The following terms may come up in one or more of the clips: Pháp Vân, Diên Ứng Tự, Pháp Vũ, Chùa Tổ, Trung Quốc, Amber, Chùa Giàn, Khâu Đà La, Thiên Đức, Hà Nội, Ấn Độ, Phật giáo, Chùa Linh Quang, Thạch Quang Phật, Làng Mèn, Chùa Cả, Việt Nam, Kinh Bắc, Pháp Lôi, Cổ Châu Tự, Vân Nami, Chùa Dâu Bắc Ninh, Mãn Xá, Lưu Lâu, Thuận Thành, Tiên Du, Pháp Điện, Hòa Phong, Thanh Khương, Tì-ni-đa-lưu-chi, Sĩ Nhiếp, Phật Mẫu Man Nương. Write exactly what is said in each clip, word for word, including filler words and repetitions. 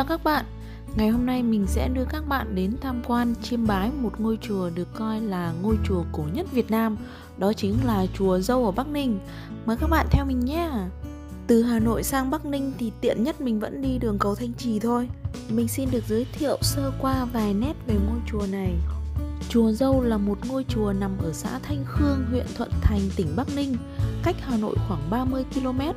chào các bạn. Ngày hôm nay mình sẽ đưa các bạn đến tham quan chiêm bái một ngôi chùa được coi là ngôi chùa cổ nhất Việt Nam. Đó chính là chùa Dâu ở Bắc Ninh. Mời các bạn theo mình nhé. Từ Hà Nội sang Bắc Ninh thì tiện nhất mình vẫn đi đường cầu Thanh Trì thôi. Mình xin được giới thiệu sơ qua vài nét về ngôi chùa này. Chùa Dâu là một ngôi chùa nằm ở xã Thanh Khương, huyện Thuận Thành, tỉnh Bắc Ninh, cách Hà Nội khoảng ba mươi ki lô mét.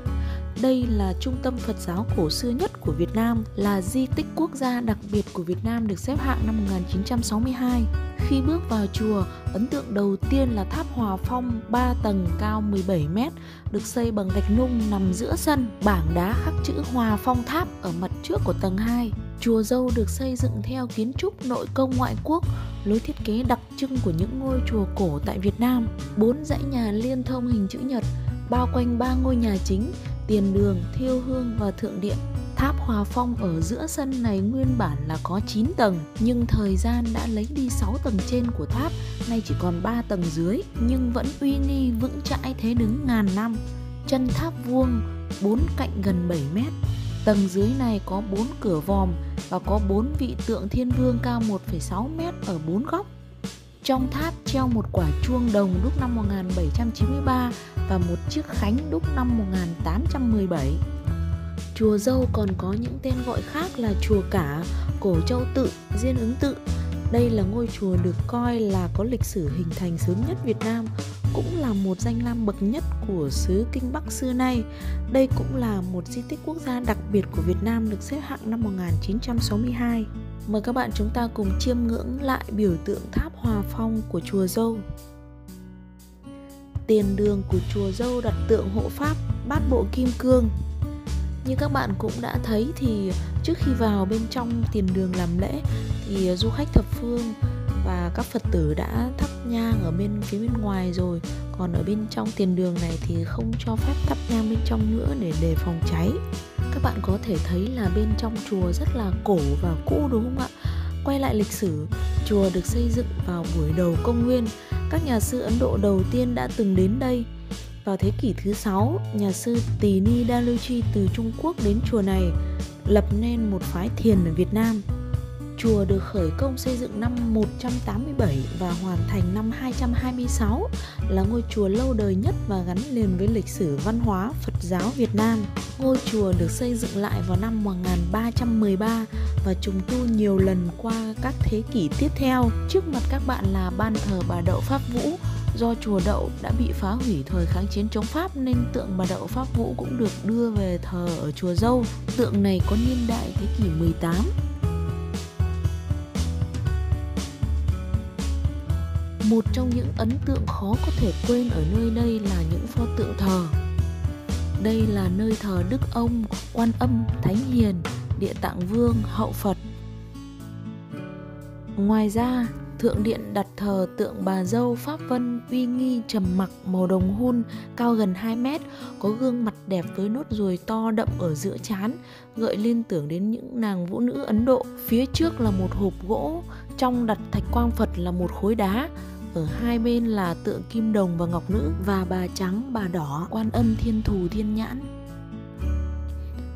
Đây là trung tâm Phật giáo cổ xưa nhất của Việt Nam, là di tích quốc gia đặc biệt của Việt Nam được xếp hạng năm một nghìn chín trăm sáu mươi hai. Khi bước vào chùa, ấn tượng đầu tiên là tháp Hòa Phong ba tầng cao mười bảy mét, được xây bằng gạch nung nằm giữa sân. Bảng đá khắc chữ Hòa Phong Tháp ở mặt trước của tầng hai. Chùa Dâu được xây dựng theo kiến trúc nội công ngoại quốc, lối thiết kế đặc trưng của những ngôi chùa cổ tại Việt Nam. Bốn dãy nhà liên thông hình chữ nhật, bao quanh ba ngôi nhà chính, tiền đường, thiêu hương và thượng điện. Tháp Hòa Phong ở giữa sân này nguyên bản là có chín tầng, nhưng thời gian đã lấy đi sáu tầng trên của tháp, nay chỉ còn ba tầng dưới, nhưng vẫn uy nghi vững chãi thế đứng ngàn năm. Chân tháp vuông, bốn cạnh gần bảy mét. Tầng dưới này có bốn cửa vòm và có bốn vị tượng thiên vương cao một phẩy sáu mét ở bốn góc. Trong tháp treo một quả chuông đồng đúc năm một nghìn bảy trăm chín mươi ba và một chiếc khánh đúc năm một nghìn tám trăm mười bảy. Chùa Dâu còn có những tên gọi khác là chùa Cả, Cổ Châu Tự, Diên Ứng Tự. Đây là ngôi chùa được coi là có lịch sử hình thành sớm nhất Việt Nam, cũng là một danh lam bậc nhất của xứ Kinh Bắc xưa nay. Đây cũng là một di tích quốc gia đặc biệt của Việt Nam được xếp hạng năm một nghìn chín trăm sáu mươi hai. Mời các bạn chúng ta cùng chiêm ngưỡng lại biểu tượng tháp Hòa Phong của chùa Dâu. Tiền đường của chùa Dâu đặt tượng hộ pháp Bát Bộ Kim Cương. Như các bạn cũng đã thấy thì trước khi vào bên trong tiền đường làm lễ thì du khách thập phương và các Phật tử đã thắp nhang ở bên phía bên ngoài rồi. Còn ở bên trong tiền đường này thì không cho phép thắp nhang bên trong nữa để đề phòng cháy. Các bạn có thể thấy là bên trong chùa rất là cổ và cũ, đúng không ạ? Quay lại lịch sử, chùa được xây dựng vào buổi đầu công nguyên. Các nhà sư Ấn Độ đầu tiên đã từng đến đây. Vào thế kỷ thứ sáu, nhà sư Tì-ni-đa-lưu-chi từ Trung Quốc đến chùa này, lập nên một phái thiền ở Việt Nam. Chùa được khởi công xây dựng năm một trăm tám mươi bảy và hoàn thành năm hai trăm hai mươi sáu, là ngôi chùa lâu đời nhất và gắn liền với lịch sử văn hóa Phật giáo Việt Nam. Ngôi chùa được xây dựng lại vào năm một nghìn ba trăm mười ba và trùng tu nhiều lần qua các thế kỷ tiếp theo. Trước mặt các bạn là ban thờ bà Đậu Pháp Vũ. Do chùa Đậu đã bị phá hủy thời kháng chiến chống Pháp nên tượng bà Đậu Pháp Vũ cũng được đưa về thờ ở chùa Dâu. Tượng này có niên đại thế kỷ mười tám. Một trong những ấn tượng khó có thể quên ở nơi đây là những pho tượng thờ. Đây là nơi thờ Đức Ông, Quan Âm, Thánh Hiền, Địa Tạng Vương, Hậu Phật. Ngoài ra, thượng điện đặt thờ tượng bà Dâu Pháp Vân uy nghi trầm mặc màu đồng hun, cao gần hai mét, có gương mặt đẹp với nốt ruồi to đậm ở giữa trán, gợi liên tưởng đến những nàng vũ nữ Ấn Độ. Phía trước là một hộp gỗ, trong đặt Thạch Quang Phật là một khối đá, ở hai bên là tượng Kim Đồng và Ngọc Nữ và bà Trắng, bà Đỏ, Quan Âm, Thiên Thù, Thiên Nhãn.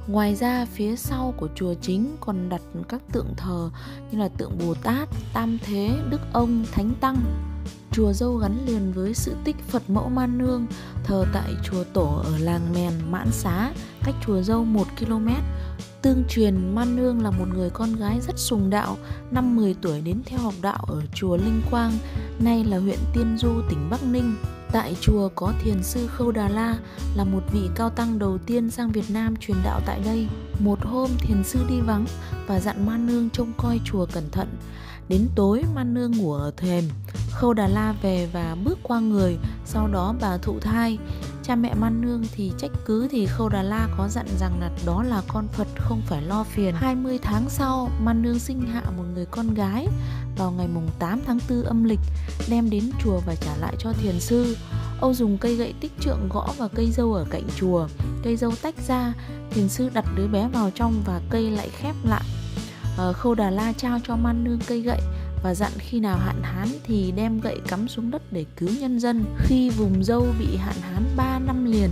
Ngoài ra, phía sau của chùa chính còn đặt các tượng thờ như là tượng Bồ Tát, Tam Thế, Đức Ông, Thánh Tăng. Chùa Dâu gắn liền với sự tích Phật Mẫu Man Nương, thờ tại chùa Tổ ở Làng Mèn, Mãn Xá, cách chùa Dâu một ki lô mét. Tương truyền Man Nương là một người con gái rất sùng đạo, năm mười tuổi đến theo học đạo ở chùa Linh Quang, nay là huyện Tiên Du, tỉnh Bắc Ninh. Tại chùa có thiền sư Khâu Đà La là một vị cao tăng đầu tiên sang Việt Nam truyền đạo tại đây. Một hôm thiền sư đi vắng và dặn Man Nương trông coi chùa cẩn thận. Đến tối Man Nương ngủ ở thềm, Khâu Đà La về và bước qua người, sau đó bà thụ thai. Cha mẹ Man Nương thì trách cứ thì Khâu Đà La có dặn rằng là đó là con Phật không phải lo phiền. hai mươi tháng sau, Man Nương sinh hạ một người con gái vào ngày tám tháng tư âm lịch, đem đến chùa và trả lại cho thiền sư. Ông dùng cây gậy tích trượng gõ vào cây dâu ở cạnh chùa, cây dâu tách ra, thiền sư đặt đứa bé vào trong và cây lại khép lại. Khâu Đà La trao cho Man Nương cây gậy và dặn khi nào hạn hán thì đem gậy cắm xuống đất để cứu nhân dân. Khi vùng Dâu bị hạn hán ba năm liền,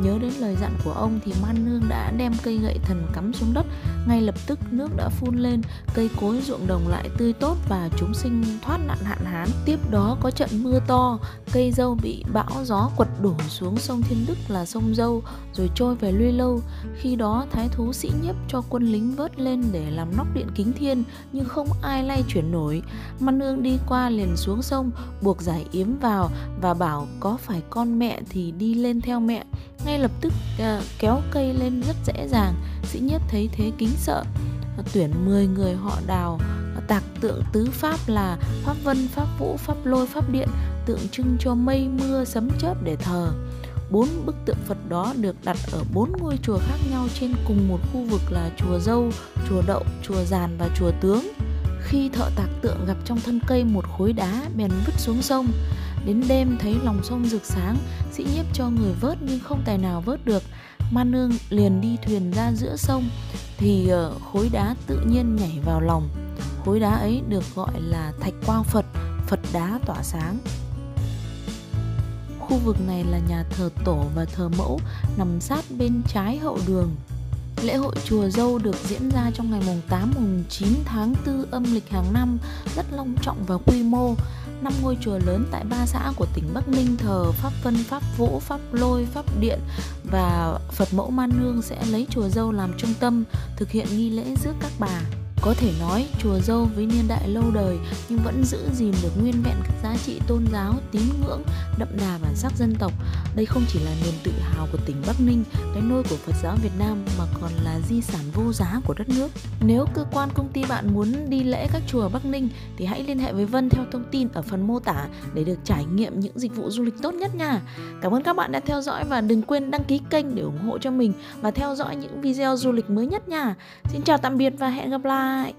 Nhớ đến lời dặn của ông thì Man Nương đã đem cây gậy thần cắm xuống đất. Ngay lập tức nước đã phun lên, cây cối ruộng đồng lại tươi tốt và chúng sinh thoát nạn hạn hán. Tiếp đó có trận mưa to, cây dâu bị bão gió quật đổ xuống sông Thiên Đức là sông Dâu, rồi trôi về Lưu Lâu. Khi đó Thái thú Sĩ Nhiếp cho quân lính vớt lên để làm nóc điện kính thiên, nhưng không ai lay chuyển nổi. Man Nương đi qua liền xuống sông, buộc giải yếm vào và bảo có phải con mẹ thì đi lên theo mẹ. Ngay lập tức uh, kéo cây lên rất dễ dàng. Sĩ Nhiếp thấy thế kính sợ, tuyển mười người họ Đào tạc tượng tứ pháp là Pháp Vân, Pháp Vũ, Pháp Lôi, Pháp Điện, tượng trưng cho mây mưa sấm chớp để thờ. Bốn bức tượng Phật đó được đặt ở bốn ngôi chùa khác nhau trên cùng một khu vực là chùa Dâu, chùa Đậu, chùa Giàn và chùa Tướng. Khi thợ tạc tượng gặp trong thân cây một khối đá bèn vứt xuống sông. Đến đêm thấy lòng sông rực sáng, Sĩ Nhiếp cho người vớt nhưng không tài nào vớt được. Man Nương liền đi thuyền ra giữa sông thì khối đá tự nhiên nhảy vào lòng. Khối đá ấy được gọi là Thạch Quang Phật, Phật đá tỏa sáng. Khu vực này là nhà thờ Tổ và thờ Mẫu, nằm sát bên trái hậu đường. Lễ hội Chùa Dâu được diễn ra trong ngày mùng tám mùng chín tháng tư âm lịch hàng năm, rất long trọng và quy mô. Năm ngôi chùa lớn tại ba xã của tỉnh Bắc Ninh thờ Pháp Vân, Pháp Vũ, Pháp Lôi, Pháp Điện và Phật Mẫu Man Nương sẽ lấy Chùa Dâu làm trung tâm, thực hiện nghi lễ rước các bà. Có thể nói Chùa Dâu với niên đại lâu đời nhưng vẫn giữ gìn được nguyên vẹn các giá trị tôn giáo, tín ngưỡng, đậm đà bản sắc dân tộc. Đây không chỉ là niềm tự hào của tỉnh Bắc Ninh, cái nôi của Phật giáo Việt Nam mà còn là di sản vô giá của đất nước. Nếu cơ quan công ty bạn muốn đi lễ các chùa Bắc Ninh thì hãy liên hệ với Vân theo thông tin ở phần mô tả để được trải nghiệm những dịch vụ du lịch tốt nhất nha. Cảm ơn các bạn đã theo dõi và đừng quên đăng ký kênh để ủng hộ cho mình và theo dõi những video du lịch mới nhất nha. Xin chào tạm biệt và hẹn gặp lại. Bye.